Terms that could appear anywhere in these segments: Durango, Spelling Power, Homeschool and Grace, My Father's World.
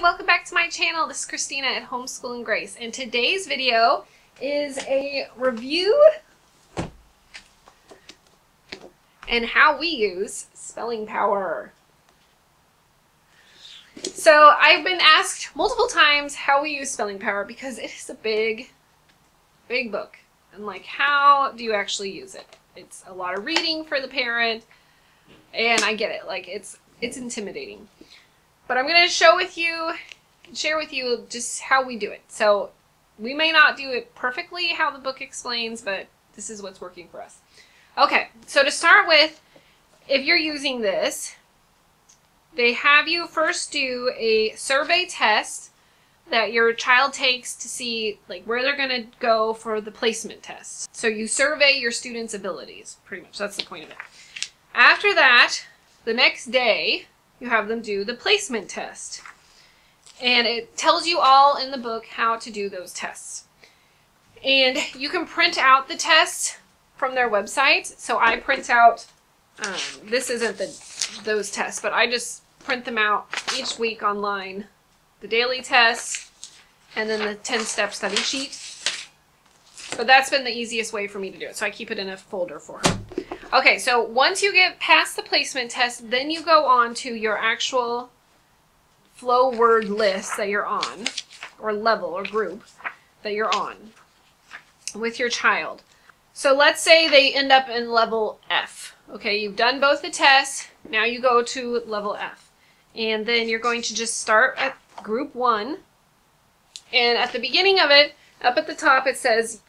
welcome back to my channel. This is Christina at Homeschool and Grace, and today's video is a review and how we use Spelling Power. So I've been asked multiple times how we use Spelling Power because it is a big book, and like, how do you actually use it? It's a lot of reading for the parent, and I get it, like it's intimidating. But I'm going to share with you just how we do it. So we may not do it perfectly how the book explains, but this is what's working for us. Okay, so to start with, if you're using this, they have you first do a survey test that your child takes to see like where they're going to go for the placement test. So you survey your students' abilities, pretty much. That's the point of it. After that, the next day, you have them do the placement test. And it tells you all in the book how to do those tests. And you can print out the tests from their website. So I print out, this isn't those tests, but I just print them out each week online. The daily tests, and then the 10-step study sheet. But that's been the easiest way for me to do it. So I keep it in a folder for her. Okay, so once you get past the placement test, then you go on to your actual flow word list that you're on, or level or group that you're on with your child. So let's say they end up in level F. Okay, you've done both the tests, now you go to level F. And then you're going to just start at group 1. And at the beginning of it, up at the top, it says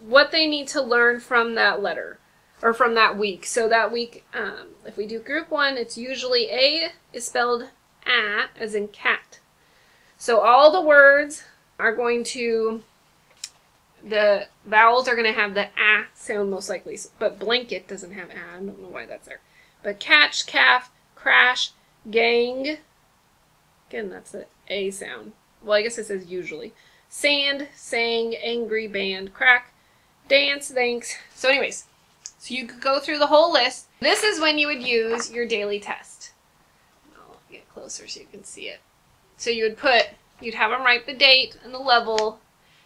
what they need to learn from that letter. Or from that week. So that week, if we do group 1, it's usually A is spelled A, as in cat. So all the words are going to, the vowels are going to have the A sound most likely. But blanket doesn't have A. I don't know why that's there. But catch, calf, crash, gang. Again, that's the A sound. Well, I guess it says usually. Sand, sang, angry, band, crack, dance, thanks. So anyways. So you could go through the whole list. This is when you would use your daily test. I'll get closer so you can see it. So you would put, you'd have them write the date and the level,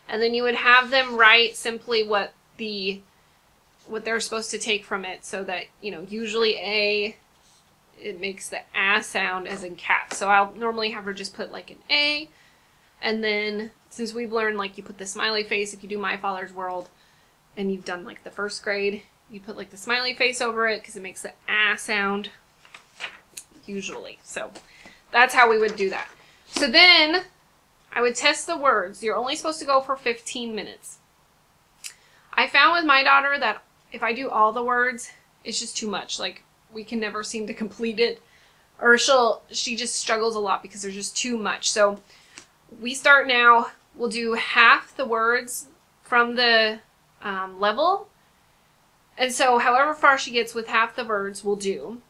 and then you would have them write simply what they're supposed to take from it, so that, you know, usually A, it makes the A sound as in cat. So I'll normally have her just put like an A, and then since we've learned, like, you put the smiley face if you do My Father's World, and you've done like the first grade, you put like the smiley face over it because it makes the ah sound usually. So that's how we would do that. So then I would test the words. You're only supposed to go for 15 minutes. I found with my daughter that if I do all the words, it's just too much. Like, we can never seem to complete it, or she just struggles a lot because there's just too much. So we start now. We'll do half the words from the level. And so however far she gets with half the words, we'll do.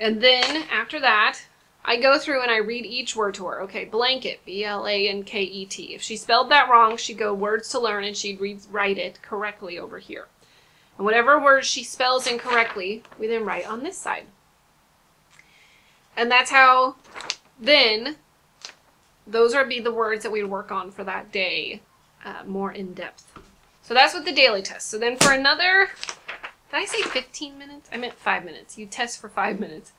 And then after that, I go through and I read each word to her. Okay, blanket, B-L-A-N-K-E-T. If she spelled that wrong, she'd go words to learn, and she'd rewrite it correctly over here. And whatever word she spells incorrectly, we then write on this side. And that's how then those would be the words that we'd work on for that day more in depth. So that's with the daily test. So then for another, did I say 15 minutes? I meant 5 minutes. You test for 5 minutes.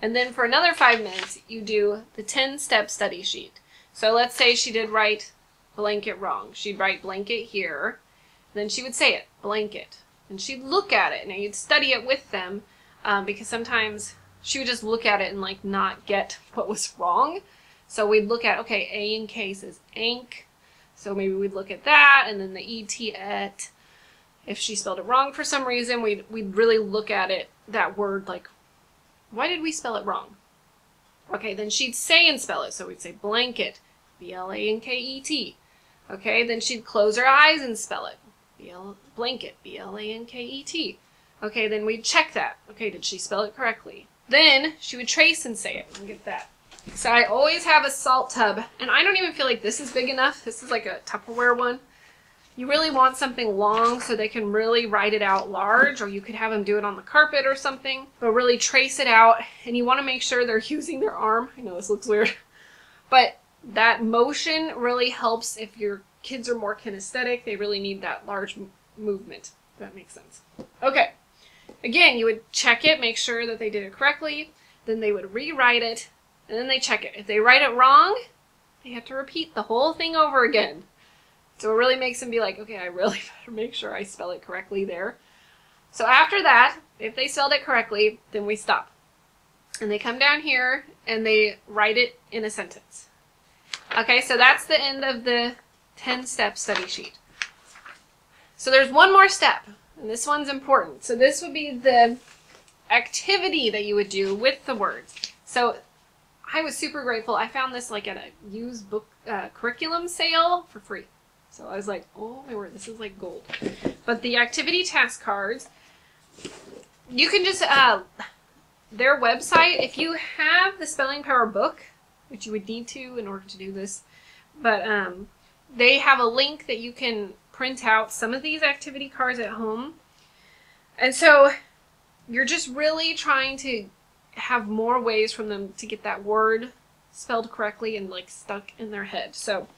And then for another 5 minutes, you do the 10-step study sheet. So let's say she did write blanket wrong. She'd write blanket here. Then she would say it, blanket. And she'd look at it. Now you'd study it with them because sometimes she would just look at it and like not get what was wrong. So we'd look at, okay, A and K says ank. So maybe we'd look at that, and then the E-T, et. If she spelled it wrong for some reason, we'd really look at it, that word, like, why did we spell it wrong? Okay, then she'd say and spell it. So we'd say blanket, B-L-A-N-K-E-T. Okay, then she'd close her eyes and spell it, blanket, B-L-A-N-K-E-T. Okay, then we'd check that. Okay, did she spell it correctly? Then she would trace and say it and get that. So I always have a salt tub, and I don't even feel like this is big enough. This is like a Tupperware one. You really want something long so they can really write it out large, or you could have them do it on the carpet or something, but really trace it out. And you want to make sure they're using their arm. I know this looks weird, But that motion really helps if your kids are more kinesthetic. They really need that large movement, if that makes sense. Okay. Again, you would check it, make sure that they did it correctly. Then they would rewrite it, and then they check it. If they write it wrong, they have to repeat the whole thing over again. So it really makes them be like, okay, I really better make sure I spell it correctly there. So after that, if they spelled it correctly, then we stop. And they come down here and they write it in a sentence. Okay, so that's the end of the 10-step study sheet. So there's one more step, and this one's important. So this would be the activity that you would do with the words. So I was super grateful. I found this like at a used book curriculum sale for free. So I was like, oh my word, this is like gold. But the activity task cards, you can just, their website, if you have the Spelling Power book, which you would need to in order to do this, but they have a link that you can print out some of these activity cards at home. And so you're just really trying to have more ways from them to get that word spelled correctly and like stuck in their head. So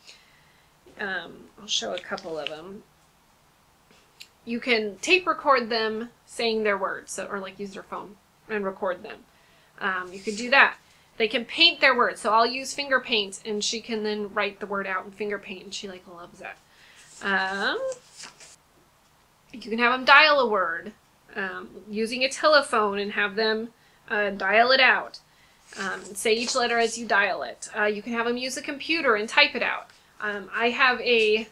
I'll show a couple of them. You can tape record them saying their words, so, or like use their phone and record them. You could do that. They can paint their words, so I'll use finger paint, and she can then write the word out in finger paint, and she like loves that. You can have them dial a word using a telephone and have them dial it out. Say each letter as you dial it. You can have them use a computer and type it out. I have a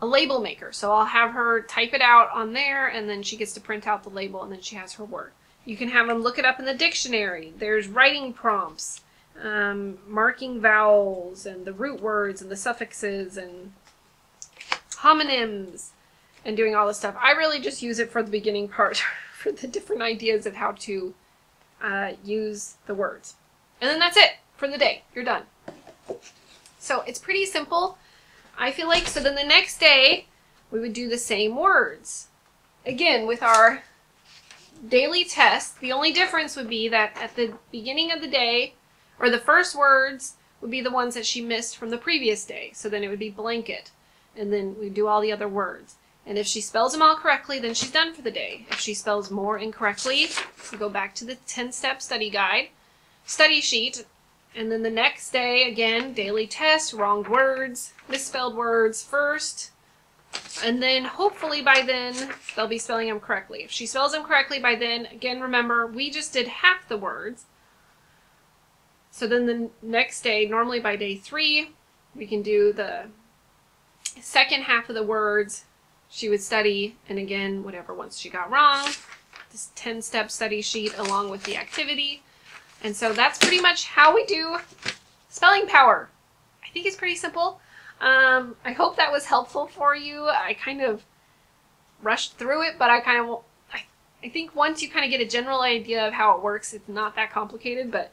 label maker, so I'll have her type it out on there, and then she gets to print out the label, and then she has her word. You can have them look it up in the dictionary. There's writing prompts, marking vowels, and the root words, and the suffixes, and homonyms, and doing all this stuff. I really just use it for the beginning part, for the different ideas of how to use the words. And then that's it for the day. You're done. So it's pretty simple, I feel like. So then the next day, we would do the same words. Again, with our daily test, the only difference would be that at the beginning of the day, or the first words would be the ones that she missed from the previous day. So then it would be blanket, and then we do all the other words. And if she spells them all correctly, then she's done for the day. If she spells more incorrectly, we go back to the 10-step study guide, study sheet, and then the next day, again, daily test, wrong words, misspelled words first. And then hopefully by then, they'll be spelling them correctly. If she spells them correctly by then, again, remember, we just did half the words. So then the next day, normally by day 3, we can do the second half of the words. She would study, and again, whatever ones she got wrong, this 10-step study sheet along with the activity. And so that's pretty much how we do Spelling Power. I think it's pretty simple. I hope that was helpful for you. I kind of rushed through it, but I think once you kind of get a general idea of how it works, it's not that complicated. But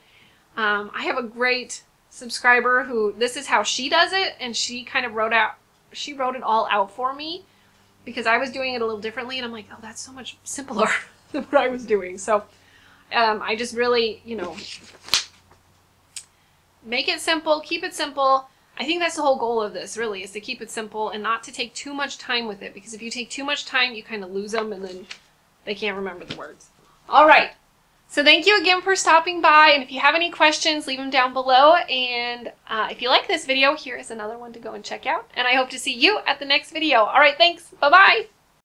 I have a great subscriber who, this is how she does it, and she kind of wrote it all out for me, because I was doing it a little differently, and I'm like, oh, that's so much simpler than what I was doing. So I just really, you know, make it simple, keep it simple. I think that's the whole goal of this, really, is to keep it simple and not to take too much time with it, because if you take too much time, you kind of lose them, and then they can't remember the words. All right, so thank you again for stopping by, and if you have any questions, leave them down below, and if you like this video, here is another one to go and check out, and I hope to see you at the next video. All right, thanks, bye-bye!